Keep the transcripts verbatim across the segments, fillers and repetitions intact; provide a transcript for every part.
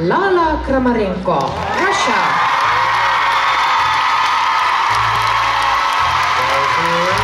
Lala Kramarenko, Russia. Thank you.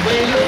And when you